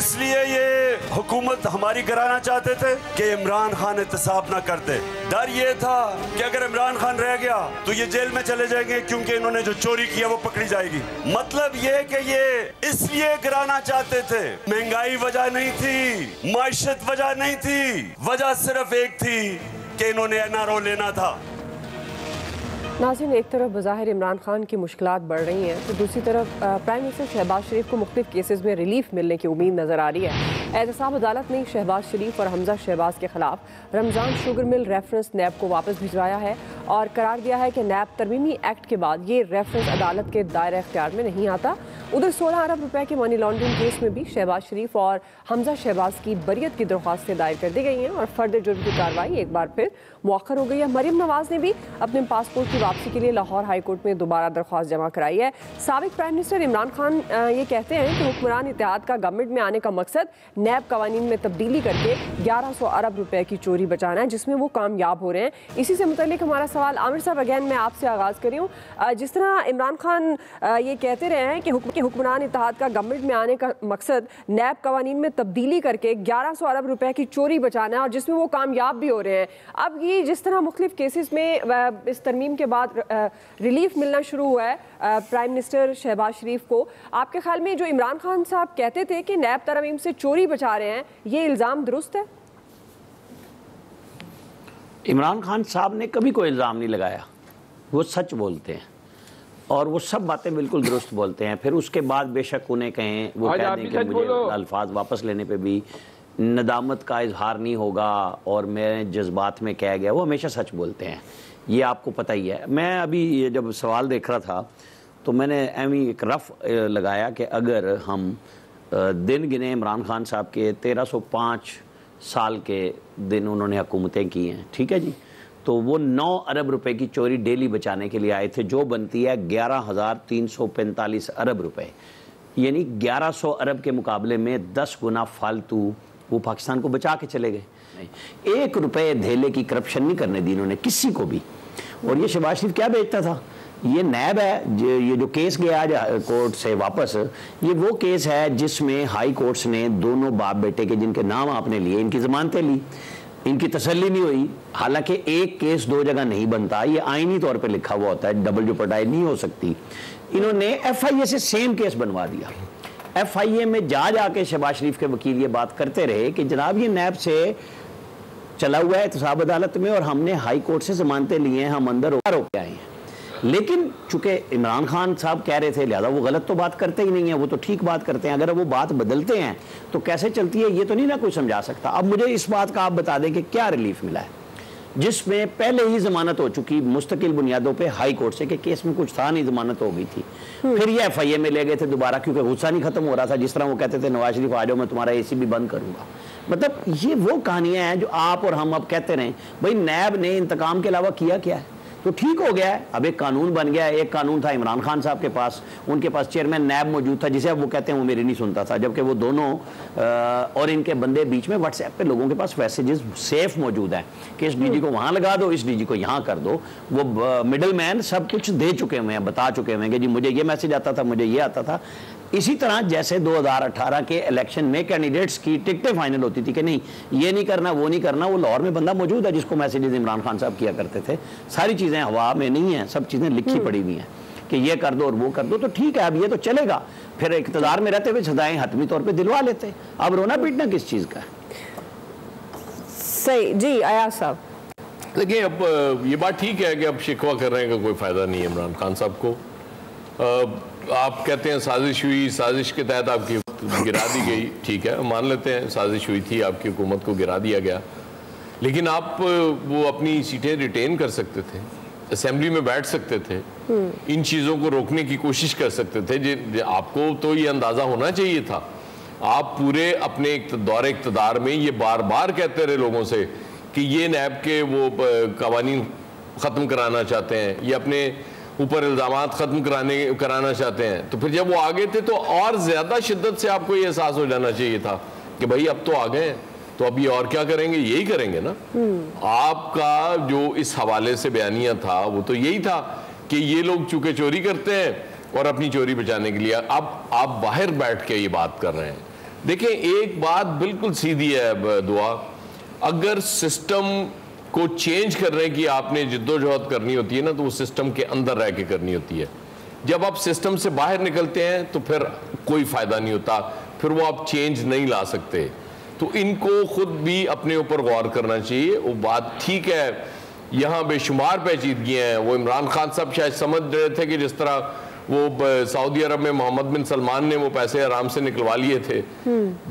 इसलिए ये हुकूमत हमारी कराना चाहते थे कि इमरान खान एहतसाब ना करते, डर ये था कि अगर इमरान खान रह गया तो ये जेल में चले जाएंगे क्योंकि इन्होंने जो चोरी किया वो पकड़ी जाएगी। मतलब ये कि ये इसलिए कराना चाहते थे, महंगाई वजह नहीं थी, मायशत वजह नहीं थी, वजह सिर्फ एक थी कि इन्होंने एन आर ओ लेना था। नाज़रीन एक तरफ बज़ाहिर इमरान खान की मुश्किलात बढ़ रही हैं तो दूसरी तरफ प्राइम मिनिस्टर शहबाज शरीफ को मुख्तलिफ केसेस में रिलीफ मिलने की उम्मीद नज़र आ रही है। एहतसाब अदालत ने शहबाज शरीफ और हमजा शहबाज के खिलाफ Ramzan sugar mill reference NAB को वापस भिजवाया है और करार दिया है कि नैब तरमीमी एक्ट के बाद ये रेफरेंस अदालत के दायरे इख्तियार में नहीं आता। उधर सोलह अरब रुपये के मनी लॉन्ड्रिंग केस में भी शहबाज शरीफ और हमजा शहबाज की बरियत की दरख्वास्तें दायर कर दी गई हैं और फर्दर जुर्म की कार्रवाई एक बार फिर मौखर हो गई है। मरीम नवाज़ ने भी अपने पासपोर्ट की वापसी के लिए लाहौर हाई कोर्ट में दोबारा दरख्वास्त जमा कराई है। साबिक़ प्राइम मिनिस्टर इमरान खान ये कहते हैं कि हुक्मरान इत्तेहाद का गवर्नमेंट में आने का मकसद नैब कवानीन में तब्दीली करके ग्यारह सौ अरब रुपये की चोरी बचाना है, जिसमें वो कामयाब हो रहे हैं। इसी से मुतल्लिक हमारा सवाल आमिर साहब अगैन मैं आपसे आगाज़ करी हूँ, जिस तरह इमरान खान ये कहते रहे हैं कि हुक्मरान इत्तेहाद का गवर्नमेंट में आने का मकसद नैब कवानीन में तब्दीली करके ग्यारह सौ अरब रुपये की चोरी बचाना है और जिसमें वो कामयाब भी हो रहे हैं। अब ये जिस तरह मुख्तलिफ केसेस में इस तरमीम के बाद रिलीफ मिलना शुरू हुआ है प्राइम मिनिस्टर शहबाज शरीफ को, आपके ख्याल में जो इमरान खान साहब कहते थे कि नैब तरमीम से चोरी बचा रहे हैं, ये इल्ज़ाम दुरुस्त है? इमरान खान साहब ने कभी कोई इल्ज़ाम नहीं लगाया, वो सच बोलते हैं और वो सब बातें बिल्कुल दुरुस्त बोलते हैं। फिर उसके बाद बेशक उन्हें कहें, वो कह दें कि मुझे अल्फाज वापस लेने पे भी नदामत का इजहार नहीं होगा और मेरे जज्बात में कह गया, वो हमेशा सच बोलते हैं, ये आपको पता ही है। मैं अभी ये जब सवाल देख रहा था तो मैंने एमी एक रफ़ लगाया कि अगर हम दिन गिने इमरान खान साहब के तेरह सौ पाँच साल के दिन उन्होंने हुकूमतें की हैं, ठीक है जी, तो वो नौ अरब रुपए की चोरी डेली बचाने के लिए आए थे, जो बनती है ग्यारह हज़ार तीन सौ पैंतालीस अरब रुपए, यानी ग्यारह सौ अरब के मुकाबले में दस गुना फालतू वो पाकिस्तान को बचा के चले गए। एक रुपए धेले की करप्शन नहीं करने दी इन्होंने किसी को भी। और ये शहबाज शरीफ क्या बेचता था? ये नैब है, ये जो केस गया आज कोर्ट से वापस, ये वो केस है जिसमें हाई कोर्ट्स ने दोनों बाप बेटे के, जिनके नाम आपने लिए, इनकी जमानतें ली, इनकी तसल्ली नहीं हुई। हालांकि एक केस दो जगह नहीं बनता, ये आईनी तौर पे लिखा हुआ होता है, डबल जुपरडाई नहीं हो सकती। इन्होंने एफ आई ए से सेम केस बनवा दिया। एफ आई ए में जा जाके शहबाज शरीफ के वकील ये बात करते रहे कि जनाब ये नैब से चला हुआ है एहतसाब अदालत में और हमने हाई कोर्ट से जमानतें ली हैं, हम अंदर रोक के आए हैं। लेकिन चूंकि इमरान खान साहब कह रहे थे, लिहाजा वो गलत तो बात करते ही नहीं है, वो तो ठीक बात करते हैं। अगर वो बात बदलते हैं तो कैसे चलती है, ये तो नहीं ना कोई समझा सकता। अब मुझे इस बात का आप बता दें कि क्या रिलीफ मिला है, जिसमें पहले ही जमानत हो चुकी मुस्तकिल बुनियादों पे हाई कोर्ट से, कि केस में कुछ था नहीं, जमानत हो गई थी, फिर ये एफ आई ए में ले गए थे दोबारा क्योंकि गुस्सा नहीं खत्म हो रहा था। जिस तरह वो कहते थे नवाज शरीफ आ जाओ मैं तुम्हारा ए सी भी बंद करूंगा। मतलब ये वो कहानियां हैं जो आप और हम अब कहते रहे। भाई नैब ने इंतकाम के अलावा किया क्या है? तो ठीक हो गया है। अब एक कानून बन गया है। एक कानून था इमरान खान साहब के पास, उनके पास चेयरमैन नैब मौजूद था, जिसे अब वो कहते हैं वो मेरी नहीं सुनता था, जबकि वो दोनों आ, और इनके बंदे बीच में व्हाट्सएप पे लोगों के पास मैसेजेस सेफ मौजूद हैं कि इस डीजी को वहाँ लगा दो, इस डीजी को यहाँ कर दो। वो मिडल मैन सब कुछ दे चुके हुए हैं, बता चुके हुए हैं कि जी मुझे ये मैसेज आता था, मुझे ये आता था। इसी तरह जैसे दो हज़ार अठारह के इलेक्शन में कैंडिडेट्स की टिकटें फाइनल होती थी कि नहीं ये नहीं करना, वो नहीं करना, वो लाहौर में बंदा मौजूद है जिसको मैसेजेस इमरान खान साहब किया करते थे। सारी चीज़ें हवा में नहीं हैं, सब चीज़ें लिखी पड़ी हुई हैं कि ये कर दो और वो कर दो। तो ठीक है, अब ये तो चलेगा। फिर इकतदार में रहते हुए सदाएँ हतमी तौर पर दिलवा लेते, अब रोना पीटना किस चीज़ का। सही जी आयाज साहब। देखिए, अब ये बात ठीक है कि अब शिकवा कर रहे हैं कि कोई फ़ायदा नहीं है इमरान खान साहब को। आप कहते हैं साजिश हुई, साजिश के तहत आपकी गिरा दी गई, ठीक है, मान लेते हैं साजिश हुई थी, आपकी हुकूमत को गिरा दिया गया, लेकिन आप वो अपनी सीटें रिटेन कर सकते थे, असेंबली में बैठ सकते थे, इन चीज़ों को रोकने की कोशिश कर सकते थे। जे, जे आपको तो ये अंदाज़ा होना चाहिए था। आप पूरे अपने दौर इक़्तिदार में ये बार बार कहते रहे लोगों से कि ये नैब के वो कवानीन ख़त्म कराना चाहते हैं, ये अपने ऊपर इल्ज़ामात ख़त्म कराने कराना चाहते हैं। तो फिर जब वो आ गए थे तो और ज़्यादा शिद्दत से आपको ये एहसास हो जाना चाहिए था कि भाई अब तो आ गए, तो अब ये और क्या करेंगे, यही करेंगे ना। आपका जो इस हवाले से बयानिया था वो तो यही था कि ये लोग चूँकि चोरी करते हैं और अपनी चोरी बचाने के लिए अब आप बाहर बैठ के ये बात कर रहे हैं। देखें, एक बात बिल्कुल सीधी है दुआ, अगर सिस्टम को चेंज करने की आपने जिद्दोजहद करनी होती है ना, तो वो सिस्टम के अंदर रह के करनी होती है। जब आप सिस्टम से बाहर निकलते हैं तो फिर कोई फ़ायदा नहीं होता, फिर वो आप चेंज नहीं ला सकते। तो इनको ख़ुद भी अपने ऊपर गौर करना चाहिए। वो बात ठीक है, यहाँ बेशुमार पेचीदगियाँ हैं। वो इमरान खान साहब शायद समझ रहे थे कि जिस तरह वो सऊदी अरब में मोहम्मद बिन सलमान ने वो पैसे आराम से निकलवा लिए थे,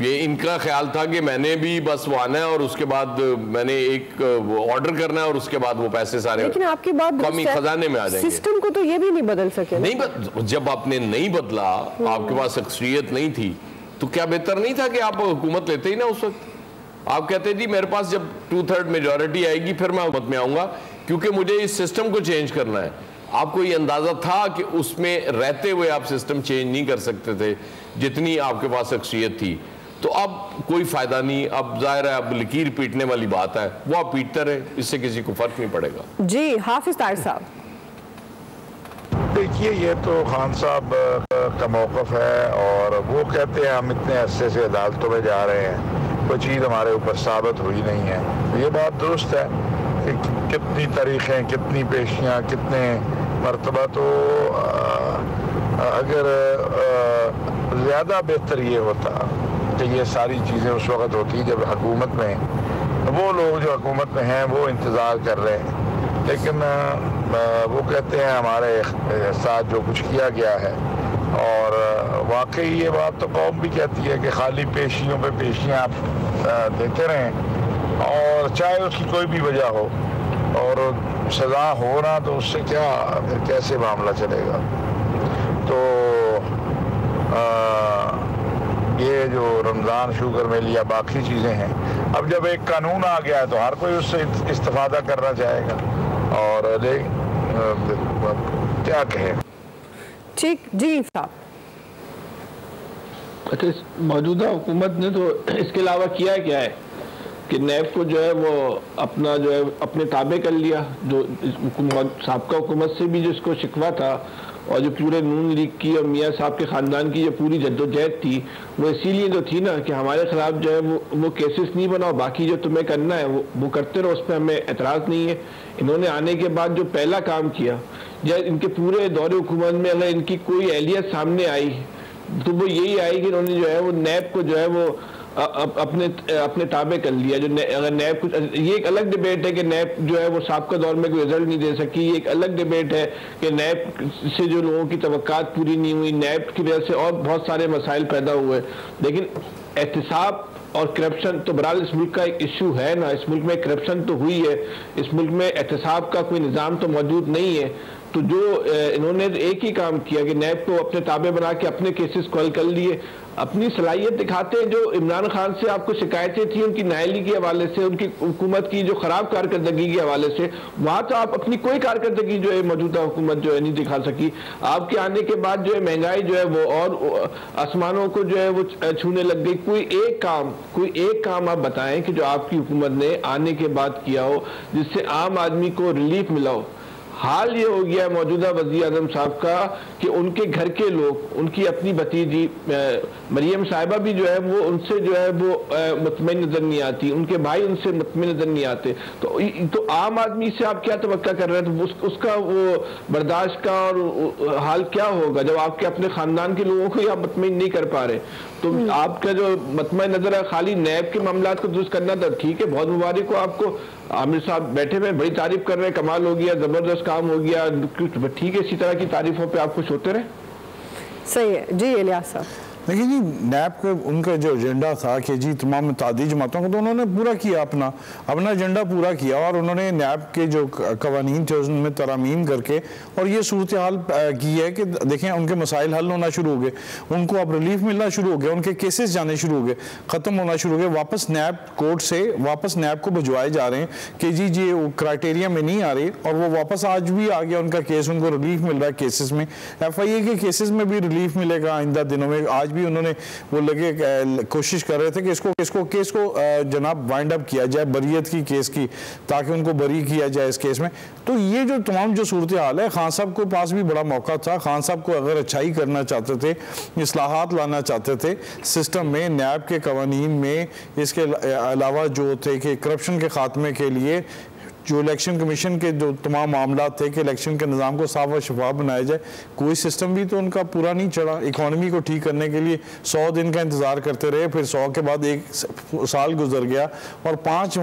ये इनका ख्याल था कि मैंने भी बस वो आना है और उसके बाद मैंने एक ऑर्डर करना है और उसके बाद वो पैसे सारे कौमी खजाने में आ जाएंगे। सिस्टम को तो ये भी नहीं बदल सके। नहीं बद, जब आपने नहीं बदला, आपके पास अक्सरियत नहीं थी, तो क्या बेहतर नहीं था कि आप हुकूमत लेते ही ना। उस वक्त आप कहते जी मेरे पास जब टू थर्ड मेजोरिटी आएगी फिर मैं हुकूमत में आऊँगा, क्योंकि मुझे इस सिस्टम को चेंज करना है। आपको ये अंदाज़ा था कि उसमें रहते हुए आप सिस्टम चेंज नहीं कर सकते थे जितनी आपके पास अक्सरियत थी। तो अब कोई फ़ायदा नहीं, अब जाहिर है अब लकीर पीटने वाली बात है, वो आप पीटते रहे, इससे किसी को फ़र्क नहीं पड़ेगा। जी हाफिज ताहिर साहब। देखिए, ये तो खान साहब का मौक़िफ़ है और वो कहते हैं हम इतने अरसे से अदालतों में जा रहे हैं, कोई चीज़ हमारे ऊपर साबित हुई नहीं है। ये बात दुरुस्त है कि कितनी तारीखें, कितनी पेशियाँ, कितने मरतबा। तो आ, अगर ज़्यादा बेहतर ये होता कि ये सारी चीज़ें उस वक़्त होती जब हकूमत में वो लोग जो हकूमत में हैं वो इंतज़ार कर रहे हैं। लेकिन आ, वो कहते हैं हमारे साथ जो कुछ किया गया है, और वाकई ये बात तो कौम भी कहती है कि खाली पेशियों पे पेशियाँ आप देते रहें, और चाहे उसकी कोई भी वजह हो, और सज़ा हो ना तो उससे क्या, फिर कैसे मामला चलेगा। तो आ, ये जो रमज़ान शुगर मेल या बाकी चीज़ें हैं, अब जब एक कानून आ गया है तो हर कोई उससे इस्तेफादा करना चाहेगा, और ले क्या कहें। ठीक जी साहब। अच्छा, मौजूदा हुकूमत ने तो इसके अलावा किया क्या है कि नैब को जो है वो अपना जो है अपने ताबे कर लिया। जो सबका हुकूमत से भी जिसको शिकवा था, और जो पूरे नून लीग की और मियाँ साहब के ख़ानदान की जो पूरी जद्दोजहद थी वो इसीलिए तो थी ना कि हमारे खिलाफ जो है वो वो केसेस नहीं बनाओ, बाकी जो तुम्हें करना है वो वो करते रहो, उस पर हमें एतराज़ नहीं है। इन्होंने आने के बाद जो पहला काम किया, या इनके पूरे दौरे हुकूमत में अगर इनकी कोई अहलियत सामने आई तो वो यही आई कि इन्होंने जो है वो नैब को जो है वो अपने अपने ताबे कर लिया। जो अगर नैब कुछ, ये एक अलग डिबेट है कि नैब जो है वो साहब के दौर में कोई रिजल्ट नहीं दे सकी, ये एक अलग डिबेट है कि नैब से जो लोगों की तवक्कात पूरी नहीं हुई, नैब की वजह से और बहुत सारे मसाइल पैदा हुए। लेकिन एहतसाब और करप्शन तो बहरहाल इस मुल्क का एक इशू है ना। इस मुल्क में करप्शन तो हुई है, इस मुल्क में एहतसाब का कोई निज़ाम तो मौजूद नहीं है। तो जो इन्होंने एक ही काम किया कि नैब को अपने ताबे बना के अपने केसेस कॉल कर लिए, अपनी सलाहियत दिखाते हैं। जो इमरान खान से आपको शिकायतें थी उनकी नाइली के हवाले से, उनकी हुकूमत की जो खराब कारकर्दगी के हवाले से, वहाँ तो आप अपनी कोई कारकर्दगी जो है मौजूदा हुकूमत जो है नहीं दिखा सकी। आपके आने के बाद जो है महंगाई जो है वो और आसमानों को जो है वो छूने लग गई। कोई एक काम कोई एक काम आप बताएं कि जो आपकी हुकूमत ने आने के बाद किया हो जिससे आम आदमी को रिलीफ मिला हो। हाल ये हो गया है मौजूदा वज़ीर आज़म साहब का कि उनके घर के लोग, उनकी अपनी भतीजी मरियम साहिबा भी जो है वो उनसे जो है वो मुतमईन नजर नहीं आती, उनके भाई उनसे मुतमईन नजर नहीं आते। तो तो आम आदमी से आप क्या तवक्का कर रहे हैं? तो उस, उसका वो बर्दाश्त का और हाल क्या होगा जब आपके अपने ख़ानदान के लोगों को आप मुतमईन नहीं कर पा रहे? तो आपका जो मुतमईन नजर है खाली नैब के मामला को दुरुस्त करना था। ठीक है, बहुत मुबारक हो आपको, आमिर साहब बैठे हुए बड़ी तारीफ कर रहे हैं, कमाल हो गया, जबरदस्त काम हो गया, ठीक है, इसी तरह की तारीफों पे आप खुश होते रहे। सही है जी इलियास साहब। देखिए जी, नैब के उनका जो एजेंडा था कि जी तमाम तादी जमातों को, तो उन्होंने पूरा किया, अपना अपना एजेंडा पूरा किया और उन्होंने नैब के जो कवानीन थे उनमें तरामीम करके और ये सूरत हाल की है कि देखें उनके मसाइल हल होना शुरू हो गए, उनको अब रिलीफ मिलना शुरू हो गया, उनके केसेस जाने शुरू हो गए, ख़त्म होना शुरू हो गए, वापस नैब कोर्ट से वापस नैब को भिजवाए जा रहे हैं कि जी जी वो क्राइटेरिया में नहीं आ रही और वो वापस आज भी आ गया उनका केस, उनको रिलीफ मिल रहा है केसेस में, एफ आई ए के केसेस में भी रिलीफ मिलेगा आइंदा दिनों में। आज भी उन्होंने वो लगे कोशिश कर रहे थे कि इसको इसको केस को जनाब वाइंड अप किया जाए, बरीयत की केस की, ताकि उनको बरी किया जाए इस केस में। तो ये जो तमाम जो सूरत हाल है, खान साहब के पास भी बड़ा मौका था। खान साहब को अगर अच्छाई करना चाहते थे, इस्लाहात लाना चाहते थे सिस्टम में, नैब के कवानीन में, इसके अलावा जो थे कि करप्शन के खात्मे के लिए जो इलेक्शन कमीशन के जो तमाम मामला थे कि इलेक्शन के निज़ाम को साफ और शफाफ बनाया जाए, कोई सिस्टम भी तो उनका पूरा नहीं चला। इकॉनमी को ठीक करने के लिए सौ दिन का इंतज़ार करते रहे, फिर सौ के बाद एक साल गुजर गया और पांच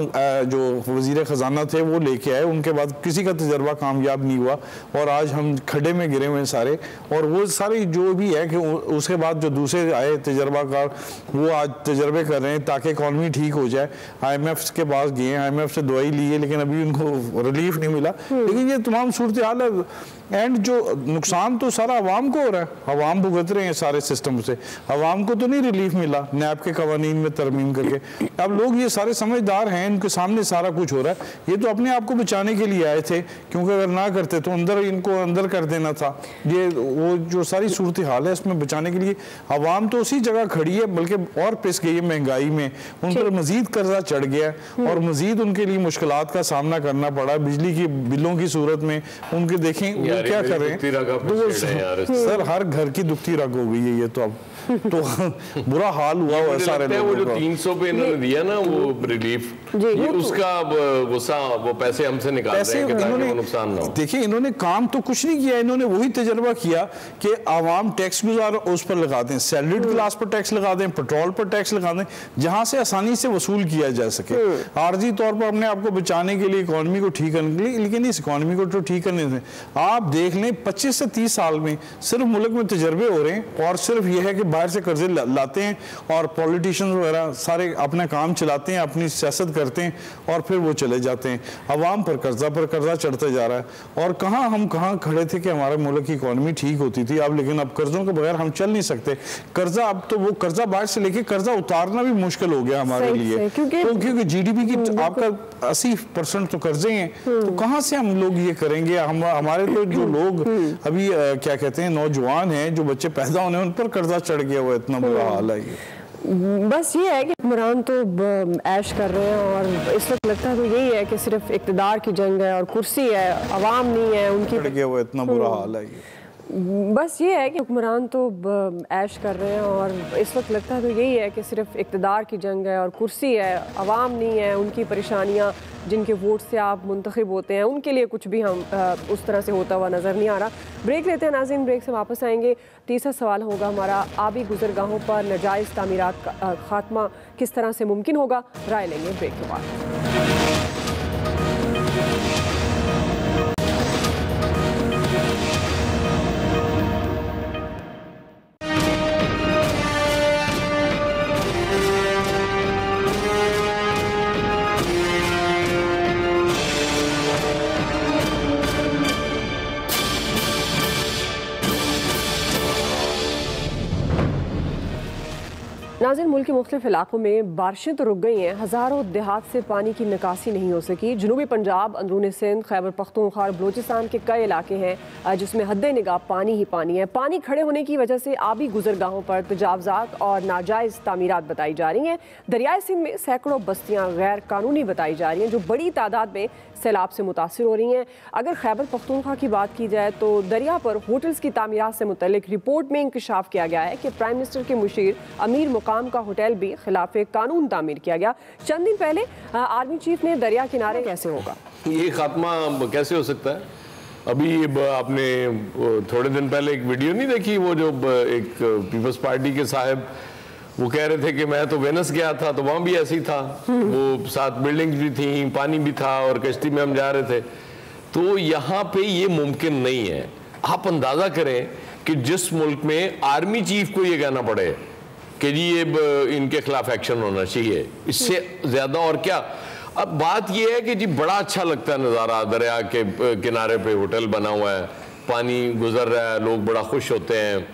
जो वज़ीर ख़जाना थे वो लेके आए, उनके बाद किसी का तजर्बा कामयाब नहीं हुआ और आज हम खड्डे में गिरे हुए हैं सारे। और वो सारे जो भी है कि उसके बाद जो दूसरे आए तजर्बाकार, वो आज तजर्बे कर रहे हैं ताकि इकॉनमी ठीक हो जाए। आई एम एफ के पास गए, आई एम एफ से दवाई ली है, लेकिन अभी रिलीफ नहीं मिला। लेकिन ये तमाम सूरत हाल है एंड जो नुकसान तो सारा आवाम को हो रहा है, आवाम भुगत रहे हैं सारे सिस्टम से, आवाम को तो नहीं रिलीफ मिला नैब के कवानीन में तरमीम करके। अब लोग ये सारे समझदार हैं, इनके सामने सारा कुछ हो रहा है, ये तो अपने आप को बचाने के लिए आए थे क्योंकि अगर ना करते तो अंदर इनको अंदर कर देना था। ये वो जो सारी सूरत हाल है इसमें बचाने के लिए आवाम तो उसी जगह खड़ी है, बल्कि और पिस गई है महंगाई में, उन पर मजीद कर्जा चढ़ गया और मजीद उनके लिए मुश्किल का सामना करना पड़ा बिजली की बिलों की सूरत में। उनके देखें वो क्या कर रहे हैं सर, हर घर की दुखती रग हो गई है ये तो। अब तो बुरा हाल हुआ हुआ सारे लोगों का। वो जो तीन सौ पे इन्होंने दिया ना वो रिलीफ, ये उसका गुस्सा, वो पैसे हमसे निकाल रहे हैं कि ताकि नुकसान ना हो। देखिए इन्होंने काम तो कुछ नहीं किया, इन्होंने वही तजर्बा किया कि आवाम टैक्स गुजार उस पर लगा दें, सैलरीड क्लास पर टैक्स लगा दें, पेट्रोल पर टैक्स लगा दें, जहाँ से आसानी से वसूल किया जा सके आर्जी तौर पर अपने आप को बचाने के लिए, इकॉनमी को ठीक करने के लिए। लेकिन इस इकॉनमी को तो ठीक करने दें। आप देख लें पच्चीस से तीस साल में सिर्फ मुल्क में तजर्बे हो रहे हैं और सिर्फ यह है कि बाहर से कर्जे लाते हैं और पॉलिटिशियंस वगैरह सारे अपना काम चलाते हैं, अपनी सियासत करते हैं और फिर वो चले जाते हैं। आवाम पर कर्जा पर कर्जा चढ़ता जा रहा है और कहाँ हम कहाँ खड़े थे कि हमारे मुल्क की इकॉनमी ठीक होती थी। अब लेकिन अब कर्जों के बगैर हम चल नहीं सकते। कर्जा अब तो वो कर्जा बाहर से लेके कर्जा उतारना भी मुश्किल हो गया हमारे लिए, क्योंकि जी डी पी की आपका अस्सी परसेंट तो कर्जे हैं, तो कहाँ से हम लोग ये करेंगे। हम हमारे तो जो लोग अभी क्या कहते हैं नौजवान हैं, जो बच्चे पैदा होने उन पर कर्जा चढ़ गया हुआ, इतना बुरा हाल है ये। बस ये है कि हुक्मरान तो ऐश कर रहे हैं और इस वक्त लगता है तो यही है कि सिर्फ इक़्तिदार की जंग है और कुर्सी है, आवाम नहीं है, उनकी चढ़ गया हुआ, इतना बुरा हाल है ये। बस ये है कि हुक्मरान तो ऐश कर रहे हैं और इस वक्त लगता है तो यही है कि सिर्फ इक़्तिदार की जंग है और कुर्सी है, आवाम नहीं है, उनकी परेशानियाँ जिनके वोट से आप मुंतखब होते हैं उनके लिए कुछ भी हम आ, उस तरह से होता हुआ नज़र नहीं आ रहा। ब्रेक लेते हैं नाज़रीन, ब्रेक से वापस आएंगे। तीसरा सवाल होगा हमारा, आबी गुजरगाहों पर नाजायज़ तामीरात का खात्मा किस तरह से मुमकिन होगा, राय लेंगे ब्रेक के बाद। नाज़रीन, मुल्क के मुख्तलिफ इलाकों में बारिशें तो रुक गई हैं, हज़ारों देहात से पानी की निकासी नहीं हो सकी। जनूबी पंजाब, अंदरूनी सिंध, खैबर पख्तूनख्वा और बलोचिस्तान के कई इलाके हैं जिसमें हद निगाह पानी ही पानी है। पानी खड़े होने की वजह से आबी गुजरगाहों पर तजावजात और नाजायज़ तामीरात बताई जा रही हैं। दरियाए सिंध में सैकड़ों बस्तियाँ गैर कानूनी बताई जा रही हैं जो बड़ी तादाद में सैलाब से मुतासर हो रही हैं। अगर खैबर पख्तूनख्वा की बात की जाए तो दरिया पर होटल्स की तामीरात से मुतल्लिक रिपोर्ट में इंकशाफ किया गया है कि प्राइम मिनिस्टर के मुशीर अमीर मुकाम का होटल भी खिलाफ कानून तामीर किया गया। चंद दिन पहले आर्मी चीफ ने दरिया किनारे कैसे होगा ये खात्मा कैसे हो सकता है। अभी आपने थोड़े दिन पहले एक वीडियो नहीं देखी, वो जो एक पीपल्स पार्टी के साहब वो कह रहे थे कि मैं तो वेनिस गया था तो वहाँ भी ऐसी था, वो साथ बिल्डिंग्स भी थी, पानी भी था और कश्ती में हम जा रहे थे। तो यहाँ पे ये मुमकिन नहीं है। आप अंदाज़ा करें कि जिस मुल्क में आर्मी चीफ को ये कहना पड़े कि जी ये इनके खिलाफ एक्शन होना चाहिए, इससे ज़्यादा और क्या। अब बात ये है कि जी बड़ा अच्छा लगता है नज़ारा, दरिया के किनारे पे होटल बना हुआ है, पानी गुजर रहा है, लोग बड़ा खुश होते हैं।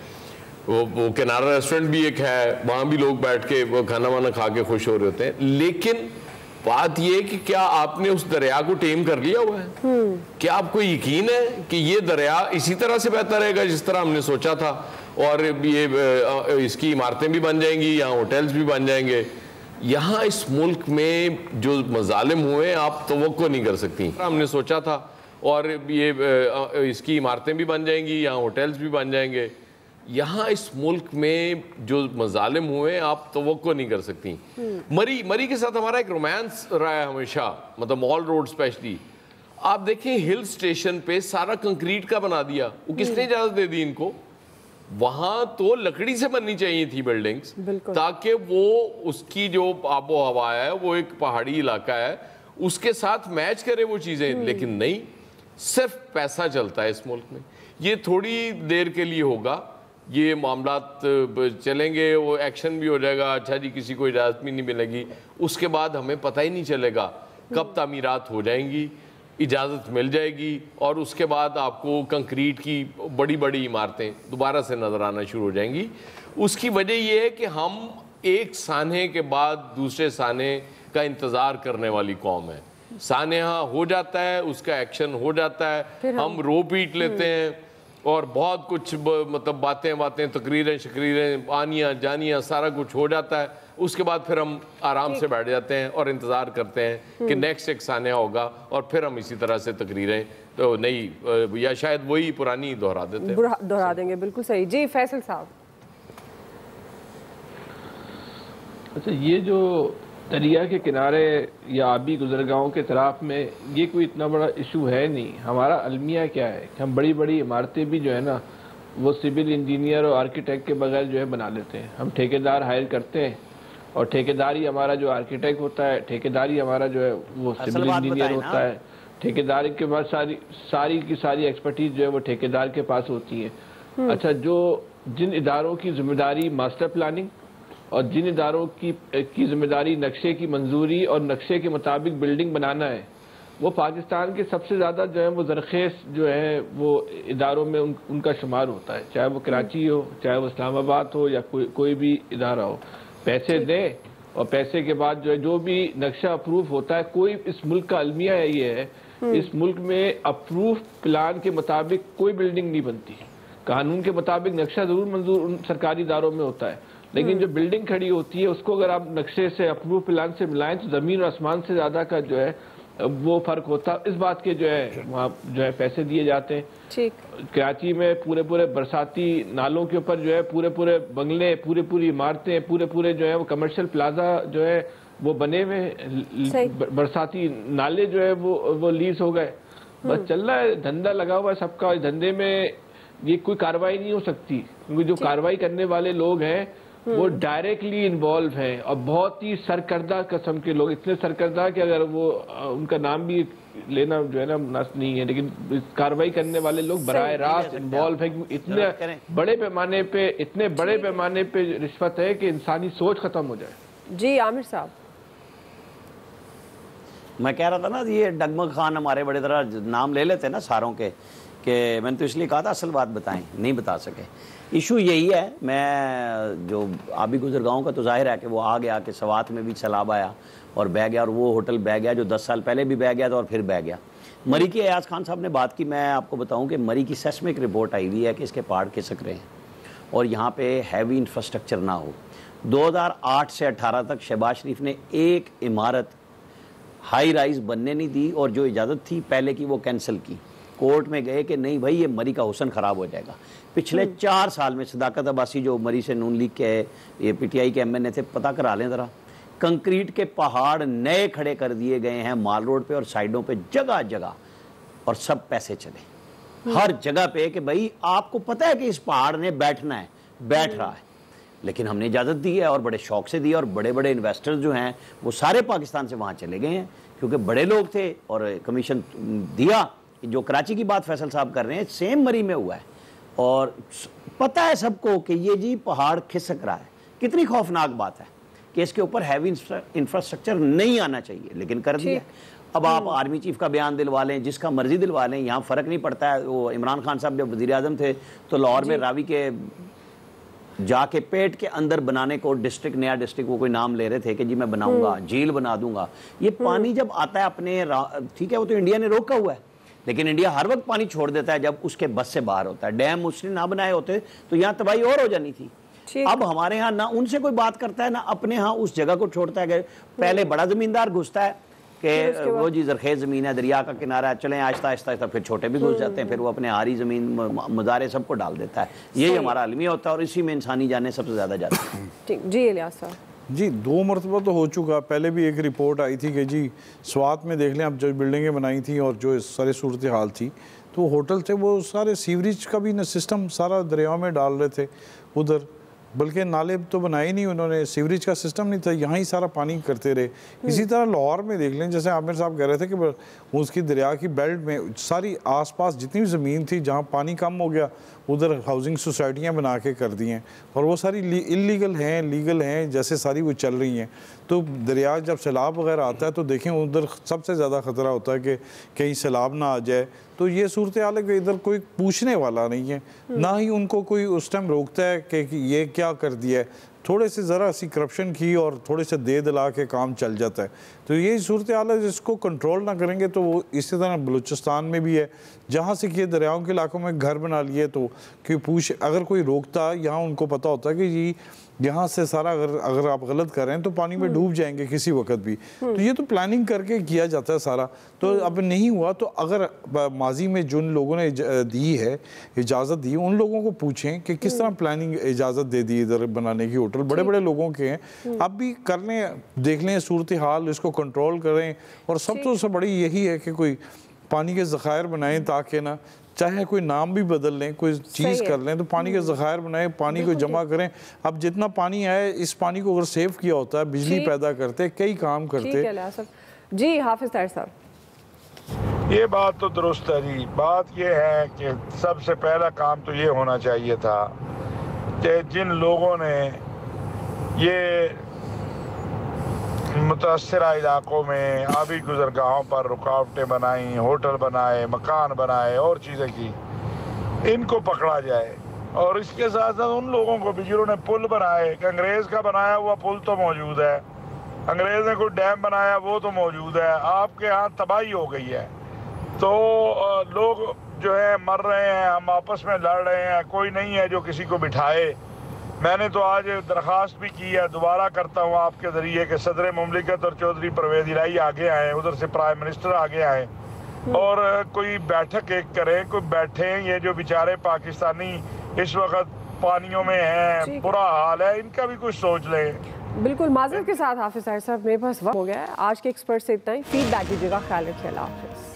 वो, वो किनारा रेस्टोरेंट भी एक है, वहाँ भी लोग बैठ के वो खाना वाना खा के खुश हो रहे होते हैं। लेकिन बात ये है कि क्या आपने उस दरिया को टेम कर लिया हुआ है? क्या आपको यकीन है कि ये दरिया इसी तरह से बेहतर रहेगा जिस तरह हमने सोचा था, और ये इसकी इमारतें भी बन जाएंगी, यहाँ होटल्स भी बन जाएंगे। यहाँ इस मुल्क में जो मजालिम हुए आप तवक्को नहीं कर सकती। हमने सोचा था और ये इसकी इमारतें भी बन जाएंगी, यहाँ होटल्स भी बन जाएंगे। यहाँ इस मुल्क में जो मजालिम हुए आप तवक्को नहीं कर सकती। मरी मरी के साथ हमारा एक रोमांस रहा है हमेशा, मतलब मॉल रोड स्पेशली। आप देखें हिल स्टेशन पे सारा कंक्रीट का बना दिया, वो किसने इजाज़त दे दी इनको? वहाँ तो लकड़ी से बननी चाहिए थी बिल्डिंग्स, ताकि वो उसकी जो आबो हवा है वो एक पहाड़ी इलाका है उसके साथ मैच करे वो चीज़ें। लेकिन नहीं, सिर्फ पैसा चलता है इस मुल्क में। ये थोड़ी देर के लिए होगा, ये मामला चलेंगे, वो एक्शन भी हो जाएगा, अच्छा जी किसी को इजाज़त भी नहीं मिलेगी, उसके बाद हमें पता ही नहीं चलेगा कब तामीरात हो जाएंगी, इजाज़त मिल जाएगी, और उसके बाद आपको कंक्रीट की बड़ी बड़ी इमारतें दोबारा से नज़र आना शुरू हो जाएंगी। उसकी वजह यह है कि हम एक साने के बाद दूसरे साने का इंतज़ार करने वाली कौम है। सानहा हो जाता है, उसका एक्शन हो जाता है, हम रो पीट लेते हैं और बहुत कुछ ब, मतलब बातें बातें तकरीरें शकरीरें आनियाँ जानियाँ सारा कुछ हो जाता है। उसके बाद फिर हम आराम से बैठ जाते हैं और इंतज़ार करते हैं कि नेक्स्ट एक सान्या होगा, और फिर हम इसी तरह से तकरीरें तो नहीं, या शायद वही पुरानी दोहरा देते हैं, दोहरा देंगे। बिल्कुल सही जी फैसल साहब। अच्छा, ये जो दरिया के किनारे या आबी गुजरगाहों के तरफ में ये कोई इतना बड़ा इशू है नहीं। हमारा अलमिया क्या है कि हम बड़ी बड़ी इमारतें भी जो है ना वो सिविल इंजीनियर और आर्किटेक्ट के बगैर जो है बना लेते हैं। हम ठेकेदार हायर करते हैं और ठेकेदार ही हमारा जो आर्किटेक्ट होता है, ठेकेदार ही हमारा जो है वो सिविल इंजीनियर होता है, ठेकेदार के पास सारी सारी की सारी एक्सपर्टीज जो है वो ठेकेदार के पास होती है। अच्छा, जो जिन इदारों की जिम्मेदारी मास्टर प्लानिंग और जिन इदारों की की जिम्मेदारी नक्शे की मंजूरी और नक्शे के मुताबिक बिल्डिंग बनाना है, वो पाकिस्तान के सबसे ज़्यादा जो है वो जरखेज़ जो है वो इदारों में उन, उनका शुमार होता है, चाहे वो कराची हो, चाहे वो इस्लामाबाद हो, या कोई कोई भी इदारा हो। पैसे दें और पैसे के बाद जो है जो भी नक्शा अप्रूव होता है, कोई इस मुल्क का अलमिया है ये है, इस मुल्क में अप्रूव प्लान के मुताबिक कोई बिल्डिंग नहीं बनती। कानून के मुताबिक नक्शा ज़रूर मंजूर उन सरकारी इदारों में होता है, लेकिन जो बिल्डिंग खड़ी होती है उसको अगर आप नक्शे से अप्रूव प्लान से मिलाएं तो ज़मीन और आसमान से ज़्यादा का जो है वो फ़र्क होता है। इस बात के जो है वहाँ जो है पैसे दिए जाते हैं। ठीक, कराची में पूरे पूरे बरसाती नालों के ऊपर जो है पूरे पूरे बंगले, पूरे पूरी इमारतें, पूरे पूरे जो है वो कमर्शियल प्लाजा जो है वो बने हुए, बरसाती नाले जो है वो वो लीज हो गए। बस चल रहा है, धंधा लगा हुआ है सबका। धंधे में ये कोई कार्रवाई नहीं हो सकती, क्योंकि जो कार्रवाई करने वाले लोग हैं वो डायरेक्टली इन्वॉल्व हैं और बहुत ही सरकर्दा कस्म के लोग, इतने सरकर्दा कि अगर वो उनका नाम भी लेना जो है ना मुनासिब नहीं है, लेकिन कार्रवाई करने वाले लोग बराह रास्त इन्वॉल्व हैं। इतने बड़े पैमाने पे इतने बड़े पैमाने पे रिश्वत है कि इंसानी सोच खत्म हो जाए। जी आमिर साहब। मैं कह रहा था ना, ये डगमग खान हमारे बड़े तरह नाम ले लेते हैं ना सारों के, कि मैंने तो इसलिए कहा था असल बात बताएं, नहीं बता सके। इशू यही है, मैं जो आबी गुजरगांव का तो जाहिर है कि वो आ गया कि स्वात में भी सैलाब आया और बह गया, और वो होटल बह गया जो दस साल पहले भी बह गया था और फिर बह गया। मरी की अयाज खान साहब ने बात की, मैं आपको बताऊं कि मरी की सेस्मिक रिपोर्ट आई हुई है कि इसके पहाड़ खिसक रहे हैं और यहाँ पे हैवी इंफ्रास्ट्रक्चर ना हो। दो हज़ार आठ से अठारह तक शहबाज शरीफ ने एक इमारत हाई राइज बनने नहीं दी, और जो इजाज़त थी पहले की वो कैंसिल की। कोर्ट में गए कि नहीं भाई ये मरी का हुसन ख़राब हो जाएगा। पिछले चार साल में सदाकत अब्बासी जो मरी से नून लीग के ये पीटीआई के एम एन ए थे, पता करा लें ज़रा, कंक्रीट के पहाड़ नए खड़े कर दिए गए हैं माल रोड पे और साइडों पे जगह जगह, और सब पैसे चले हर जगह पे कि भाई आपको पता है कि इस पहाड़ ने बैठना है, बैठ रहा है, लेकिन हमने इजाज़त दी है और बड़े शौक से दी है। और बड़े बड़े इन्वेस्टर्स जो हैं वो सारे पाकिस्तान से वहाँ चले गए हैं क्योंकि बड़े लोग थे और कमीशन दिया। जो कराची की बात फैसल साहब कर रहे हैं, सेम मरी में हुआ है और पता है सबको कि ये जी पहाड़ खिसक रहा है। कितनी खौफनाक बात है कि इसके ऊपर हैवी इंफ्रास्ट्रक्चर नहीं आना चाहिए, लेकिन कर दिया। अब आप आर्मी चीफ का बयान दिलवा लें, जिसका मर्जी दिलवा लें, यहाँ फ़र्क नहीं पड़ता है। वो इमरान खान साहब जब वज़ीर आज़म थे तो लाहौर में रावी के जाके पेट के अंदर बनाने को डिस्ट्रिक्ट, नया डिस्ट्रिक्ट, वो कोई नाम ले रहे थे कि जी मैं बनाऊंगा, झील बना दूंगा। ये पानी जब आता है अपने, ठीक है वो तो इंडिया ने रोका हुआ है, लेकिन इंडिया हर वक्त पानी छोड़ देता है जब उसके बस से बाहर होता है। डैम उसने ना बनाए होते तो यहाँ तबाही और हो जानी थी। अब हमारे यहाँ ना उनसे कोई बात करता है ना अपने यहाँ उस जगह को छोड़ता है। पहले बड़ा जमींदार घुसता है कि वो जी जरखेज ज़मीन है, दरिया का किनारा है, चलें आहिस्ता आहिस्ता आहिस्ता, फिर छोटे भी घुस जाते हैं, फिर वो अपने हारी ज़मीन मज़ारे सबको डाल देता है। यही हमारा अलमिया होता है और इसी में इंसानी जाने सबसे ज़्यादा जाती है। ठीक जी इलियास साहब जी, दो मरतबा तो हो चुका। पहले भी एक रिपोर्ट आई थी कि जी स्वात में देख लें, आप जो बिल्डिंगें बनाई थी और जो सारी सूरत हाल थी, तो होटल थे वो सारे सीवरेज का भी ना सिस्टम सारा दरिया में डाल रहे थे उधर, बल्कि नाले तो बनाए नहीं उन्होंने, सीवरेज का सिस्टम नहीं था, यहाँ ही सारा पानी करते रहे। इसी तरह लाहौर में देख लें, जैसे आमिर साहब कह रहे थे कि उसकी दरिया की बेल्ट में सारी आसपास जितनी भी ज़मीन थी जहाँ पानी कम हो गया उधर हाउसिंग सोसाइटियाँ बना के कर दी हैं, और वो सारी इलीगल हैं, लीगल हैं, जैसे सारी वो चल रही हैं। तो दरिया जब सैलाब वगैरह आता है तो देखें उधर सबसे ज़्यादा ख़तरा होता है कि कहीं सैलाब ना आ जाए। तो ये सूरत हाल है कि इधर कोई पूछने वाला नहीं है, ना ही उनको कोई उस टाइम रोकता है कि ये क्या कर दिया है। थोड़े से ज़रा सी करप्शन की और थोड़े से दे दिला के काम चल जाता है। तो यही सूरत हाल है, जिसको कंट्रोल ना करेंगे तो वो इसी तरह बलूचिस्तान में भी है, जहाँ से कि दरियाओं के इलाकों में घर बना लिए तो कि पूछ अगर कोई रोकता, यहाँ उनको पता होता है कि ये यहाँ से सारा अगर अगर आप गलत कर रहे हैं तो पानी में डूब जाएंगे किसी वक्त भी। तो ये तो प्लानिंग करके किया जाता है सारा। तो अब नहीं हुआ तो अगर माजी में जिन लोगों ने दी है इजाज़त दी, उन लोगों को पूछें कि किस तरह प्लानिंग इजाज़त दे दी इधर बनाने की। होटल बड़े बड़े लोगों के हैं, अब भी कर लें, देख लें सूरत हाल, इसको कंट्रोल करें। और सबसे तो सब बड़ी यही है कि कोई पानी के ज़खायर बनाएं ताकि ना, चाहे कोई नाम भी बदल लें, कोई चीज़ कर लें, तो पानी के ज़खायर बनाएं, पानी को जमा करें। अब जितना पानी आए इस पानी को अगर सेव किया होता है, बिजली पैदा करते, कई काम करते। जी हाफिज ताहिर साहब, ये बात तो दुरुस्त है जी। बात यह है कि सबसे पहला काम तो ये होना चाहिए था कि जिन लोगों ने ये मुतासरा इलाकों में आबी गुजरगाहों पर रुकावटें बनाई, होटल बनाए, मकान बनाए और चीज़ें की, इनको पकड़ा जाए। और इसके साथ साथ उन लोगों को भी जिन्होंने पुल बनाए, एक अंग्रेज़ का बनाया हुआ पुल तो मौजूद है, अंग्रेज़ ने कोई डैम बनाया वो तो मौजूद है, आपके यहाँ तबाही हो गई है। तो लोग जो है मर रहे हैं, हम आपस में लड़ रहे हैं, कोई नहीं है जो किसी को बिठाए। मैंने तो आज दरख्वास्त भी की है, दोबारा करता हूँ आपके ज़रिए कि सदर मुमलिकत और चौधरी परवेज़ इलाही आगे आए, उधर से प्राइम मिनिस्टर आगे आए और कोई बैठक एक करें, कोई बैठें। ये जो बेचारे पाकिस्तानी इस वक्त पानियों में हैं, बुरा हाल है, इनका भी कुछ सोच लें। बिल्कुल माजर के साथ हाफिज साहब, मेरे पास वक्त हो गया है। आज के एक्सपर्ट से इतना ही, फीडबैक दीजिएगा, ख्याल रखिएगा।